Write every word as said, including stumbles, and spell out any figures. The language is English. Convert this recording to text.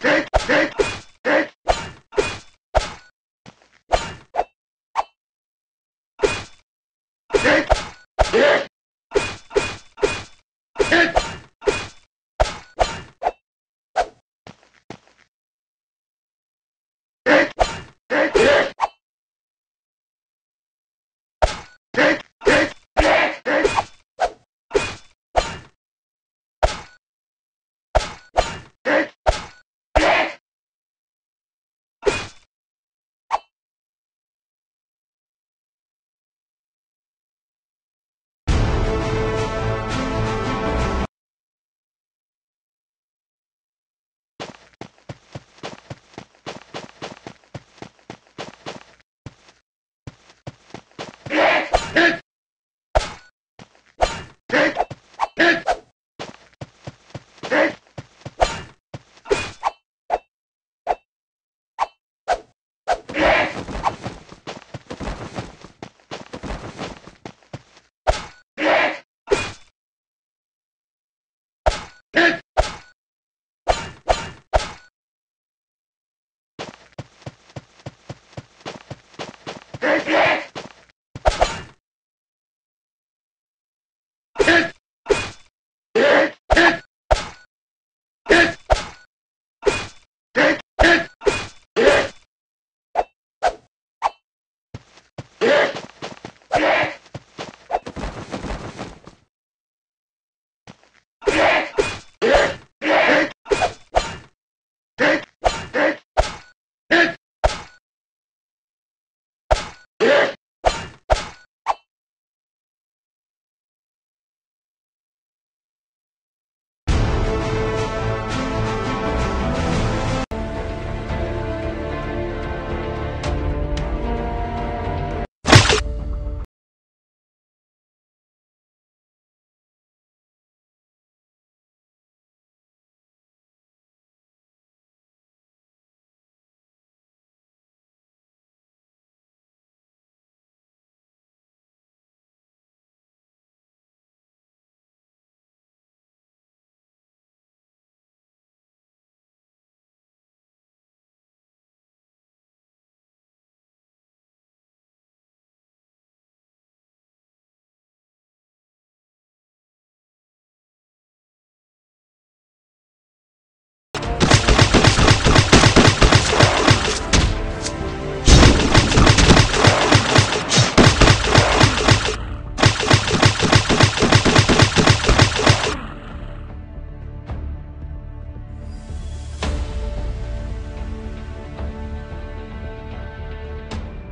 Take, take.